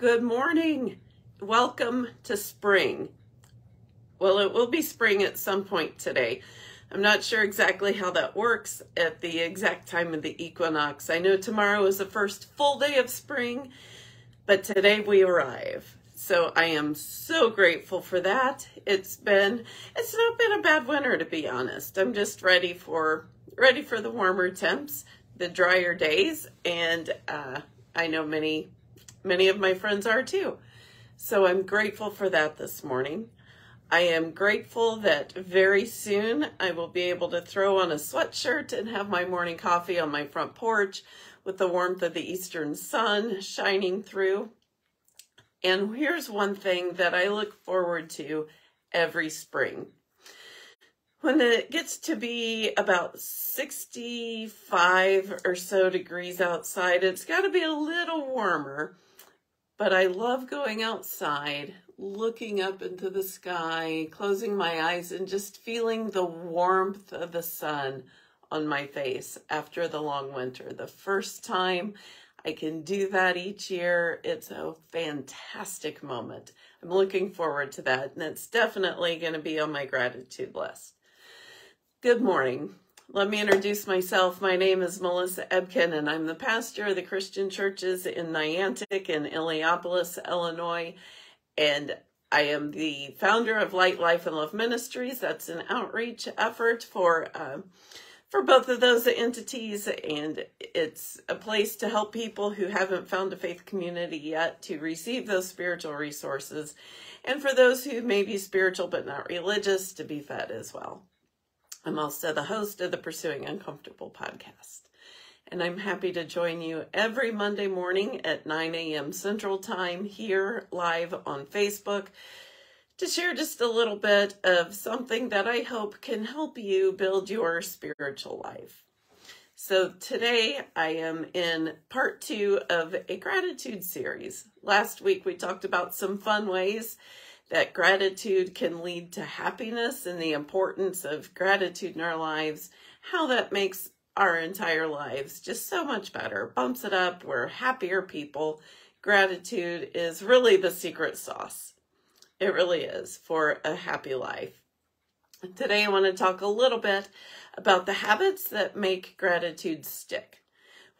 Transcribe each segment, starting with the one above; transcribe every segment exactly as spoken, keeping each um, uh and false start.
Good morning. Welcome to spring. Well, it will be spring at some point today. I'm not sure exactly how that works at the exact time of the equinox. I know tomorrow is the first full day of spring, but today we arrive. So I am so grateful for that. It's been, it's not been a bad winter, to be honest. I'm just ready for, ready for the warmer temps, the drier days, and uh, I know many Many of my friends are too. So I'm grateful for that this morning. I am grateful that very soon I will be able to throw on a sweatshirt and have my morning coffee on my front porch with the warmth of the eastern sun shining through. And here's one thing that I look forward to every spring. When it gets to be about sixty-five or so degrees outside, it's got to be a little warmer. But I love going outside, looking up into the sky, closing my eyes, and just feeling the warmth of the sun on my face after the long winter. The first time I can do that each year, it's a fantastic moment. I'm looking forward to that, and it's definitely going to be on my gratitude list. Good morning. Let me introduce myself. My name is Melissa Ebken, and I'm the pastor of the Christian churches in Niantic and Iliopolis, Illinois, and I am the founder of Light Life and Love Ministries. That's an outreach effort for uh, for both of those entities, and it's a place to help people who haven't found a faith community yet to receive those spiritual resources, and for those who may be spiritual but not religious to be fed as well. I'm also the host of the Pursuing Uncomfortable podcast, and I'm happy to join you every Monday morning at nine a m Central Time here live on Facebook to share just a little bit of something that I hope can help you build your spiritual life. So today I am in part two of a gratitude series. Last week we talked about some fun ways that gratitude can lead to happiness and the importance of gratitude in our lives, how that makes our entire lives just so much better, bumps it up, we're happier people. Gratitude is really the secret sauce. It really is for a happy life. Today I want to talk a little bit about the habits that make gratitude stick.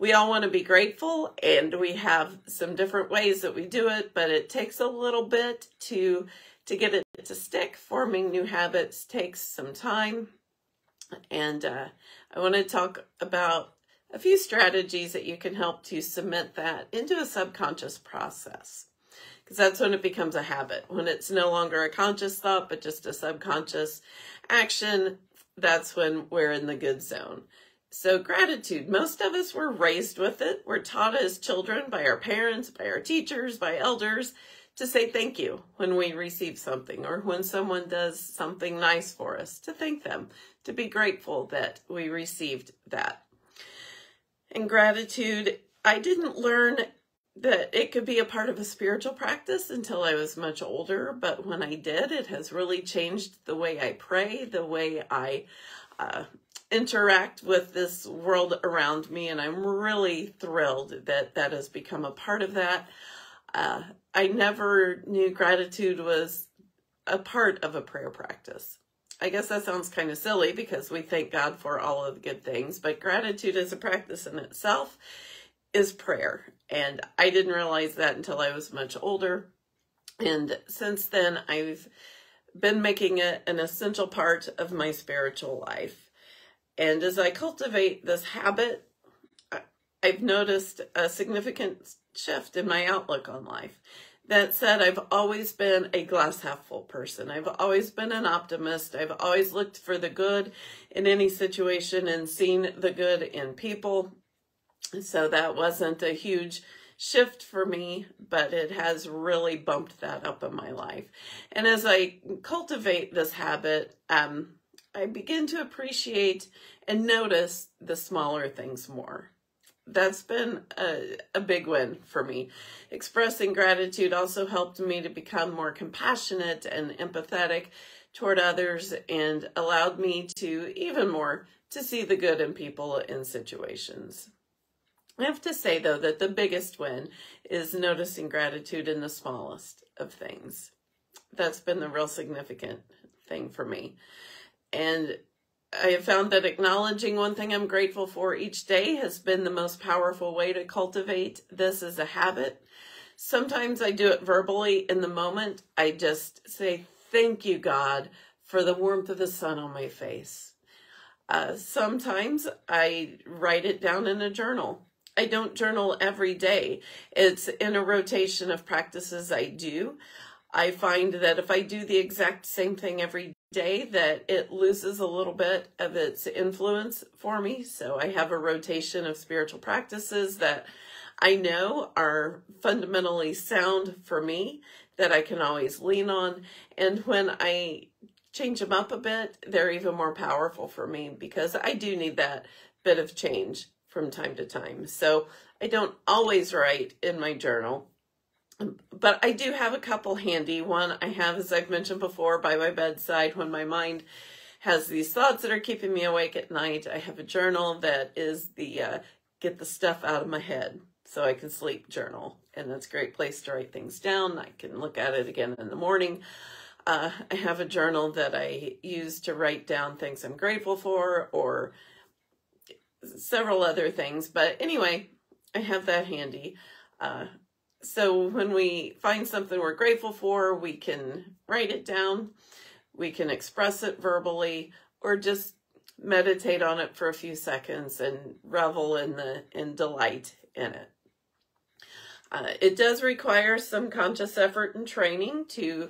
We all want to be grateful, and we have some different ways that we do it, but it takes a little bit to, to get it to stick. Forming new habits takes some time, and uh, I want to talk about a few strategies that you can help to cement that into a subconscious process, because that's when it becomes a habit. When it's no longer a conscious thought, but just a subconscious action, that's when we're in the good zone. So gratitude, most of us were raised with it. We're taught as children by our parents, by our teachers, by elders, to say thank you when we receive something or when someone does something nice for us, to thank them, to be grateful that we received that. And gratitude, I didn't learn that it could be a part of a spiritual practice until I was much older, but when I did, it has really changed the way I pray, the way I uh, interact with this world around me, and I'm really thrilled that that has become a part of that. Uh, I never knew gratitude was a part of a prayer practice. I guess that sounds kind of silly because we thank God for all of the good things, but gratitude as a practice in itself is prayer, and I didn't realize that until I was much older, and since then I've been making it an essential part of my spiritual life. And as I cultivate this habit, I've noticed a significant shift in my outlook on life. That said, I've always been a glass half full person. I've always been an optimist. I've always looked for the good in any situation and seen the good in people. So that wasn't a huge shift for me, but it has really bumped that up in my life. And as I cultivate this habit, um, I begin to appreciate and notice the smaller things more. That's been a, a big win for me. Expressing gratitude also helped me to become more compassionate and empathetic toward others, and allowed me to even more to see the good in people and situations. I have to say, though, that the biggest win is noticing gratitude in the smallest of things. That's been the real significant thing for me. And I have found that acknowledging one thing I'm grateful for each day has been the most powerful way to cultivate this as a habit. Sometimes I do it verbally in the moment. I just say, thank you, God, for the warmth of the sun on my face. Uh, sometimes I write it down in a journal. I don't journal every day. It's in a rotation of practices I do. I find that if I do the exact same thing every day, that it loses a little bit of its influence for me. So I have a rotation of spiritual practices that I know are fundamentally sound for me, that I can always lean on. And when I change them up a bit, they're even more powerful for me, because I do need that bit of change from time to time. So I don't always write in my journal, but I do have a couple handy. One I have, as I've mentioned before, by my bedside when my mind has these thoughts that are keeping me awake at night. I have a journal that is the uh, get the stuff out of my head so I can sleep journal. And that's a great place to write things down. I can look at it again in the morning. Uh, I have a journal that I use to write down things I'm grateful for, or several other things. But anyway, I have that handy. Uh, so when we find something we're grateful for, we can write it down, we can express it verbally, or just meditate on it for a few seconds and revel in the in delight in it. Uh, it does require some conscious effort and training to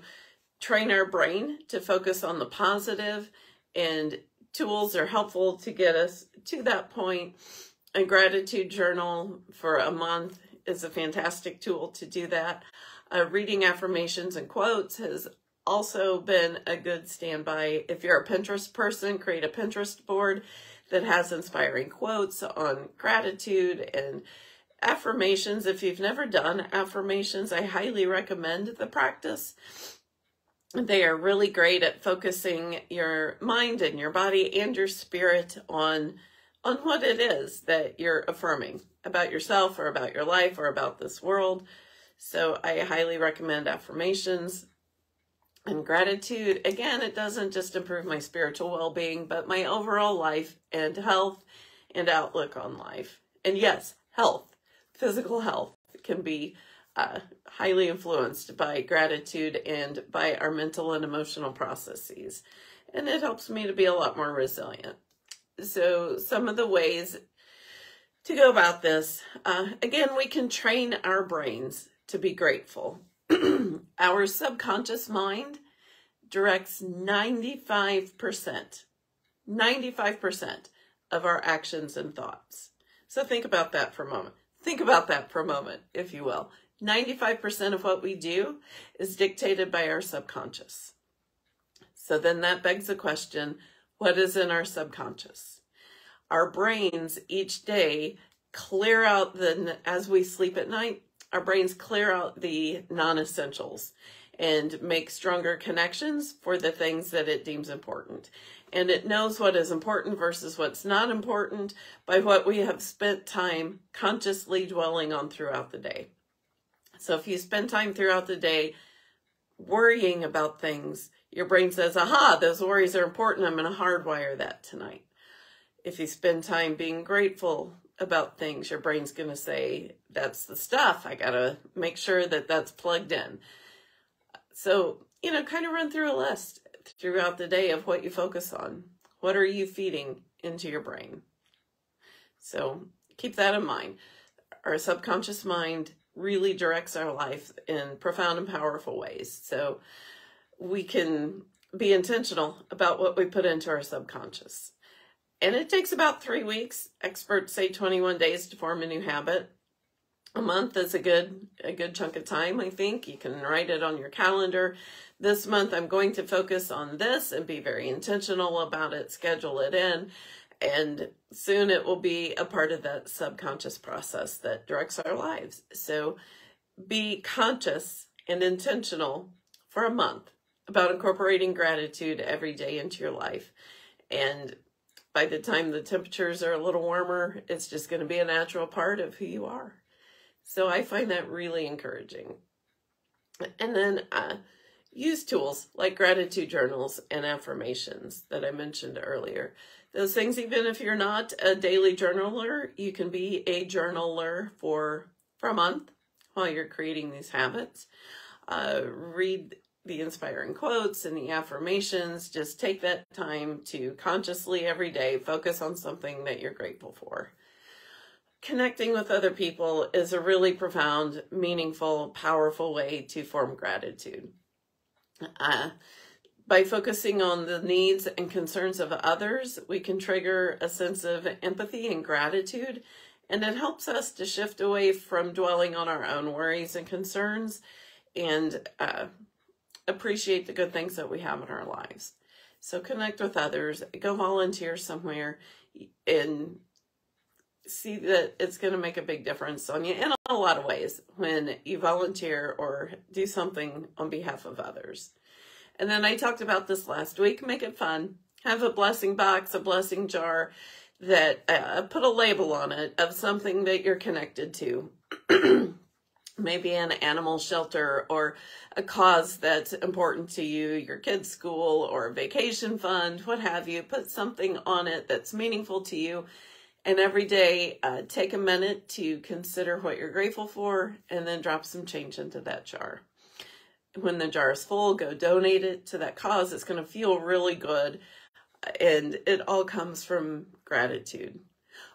train our brain to focus on the positive, and tools are helpful to get us to that point. A gratitude journal for a month is a fantastic tool to do that. Uh, reading affirmations and quotes has also been a good standby. If you're a Pinterest person, create a Pinterest board that has inspiring quotes on gratitude and affirmations. If you've never done affirmations, I highly recommend the practice. They are really great at focusing your mind and your body and your spirit on, on what it is that you're affirming about yourself or about your life or about this world. So I highly recommend affirmations and gratitude. Again, it doesn't just improve my spiritual well-being, but my overall life and health and outlook on life. And yes, health, physical health can be Uh, highly influenced by gratitude and by our mental and emotional processes. And it helps me to be a lot more resilient. So some of the ways to go about this, uh, again, we can train our brains to be grateful. Our subconscious mind directs ninety-five percent, ninety-five percent of our actions and thoughts. So think about that for a moment. Think about that for a moment, if you will. ninety-five percent of what we do is dictated by our subconscious. So then that begs the question, what is in our subconscious? Our brains each day clear out the, as we sleep at night, our brains clear out the non-essentials and make stronger connections for the things that it deems important. And it knows what is important versus what's not important by what we have spent time consciously dwelling on throughout the day. So if you spend time throughout the day worrying about things, your brain says, aha, those worries are important. I'm going to hardwire that tonight. If you spend time being grateful about things, your brain's going to say, that's the stuff. I got to make sure that that's plugged in. So, you know, kind of run through a list throughout the day of what you focus on. What are you feeding into your brain? So keep that in mind. Our subconscious mind really directs our life in profound and powerful ways. So we can be intentional about what we put into our subconscious. And it takes about three weeks. Experts say twenty-one days to form a new habit. A month is a good, a good chunk of time, I think. You can write it on your calendar. This month, I'm going to focus on this and be very intentional about it, schedule it in. And soon it will be a part of that subconscious process that directs our lives. So be conscious and intentional for a month about incorporating gratitude every day into your life. And by the time the temperatures are a little warmer, it's just going to be a natural part of who you are. So I find that really encouraging. And then uh, use tools like gratitude journals and affirmations that I mentioned earlier. Those things, even if you're not a daily journaler, you can be a journaler for, for a month while you're creating these habits. Uh, read the inspiring quotes and the affirmations. Just take that time to consciously every day focus on something that you're grateful for. Connecting with other people is a really profound, meaningful, powerful way to form gratitude. Uh, by focusing on the needs and concerns of others, we can trigger a sense of empathy and gratitude, and it helps us to shift away from dwelling on our own worries and concerns and uh, appreciate the good things that we have in our lives. So connect with others, go volunteer somewhere, and see that it's going to make a big difference on you in a lot of ways when you volunteer or do something on behalf of others. And then I talked about this last week, make it fun. Have a blessing box, a blessing jar that uh, put a label on it of something that you're connected to. Maybe an animal shelter or a cause that's important to you, your kid's school or vacation fund, what have you. Put something on it that's meaningful to you. And every day, uh, take a minute to consider what you're grateful for and then drop some change into that jar. When the jar is full, go donate it to that cause. It's going to feel really good. And it all comes from gratitude.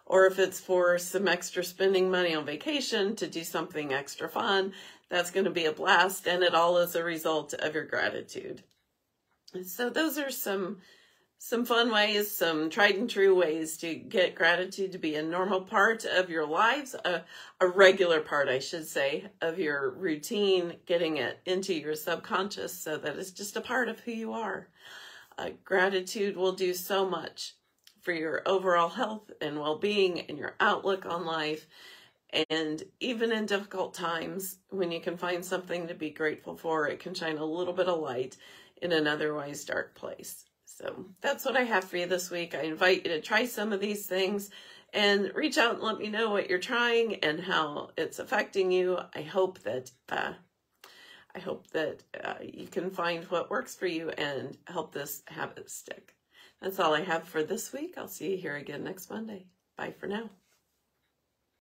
Or if it's for some extra spending money on vacation to do something extra fun, that's going to be a blast. And it all is a result of your gratitude. So those are some Some fun ways, some tried and true ways to get gratitude to be a normal part of your lives, a, a regular part, I should say, of your routine, getting it into your subconscious so that it's just a part of who you are. Uh, gratitude will do so much for your overall health and well-being and your outlook on life. And even in difficult times, when you can find something to be grateful for, it can shine a little bit of light in an otherwise dark place. So that's what I have for you this week. I invite you to try some of these things and reach out and let me know what you're trying and how it's affecting you. I hope that uh, I hope that uh, you can find what works for you and help this habit stick. That's all I have for this week. I'll see you here again next Monday. Bye for now.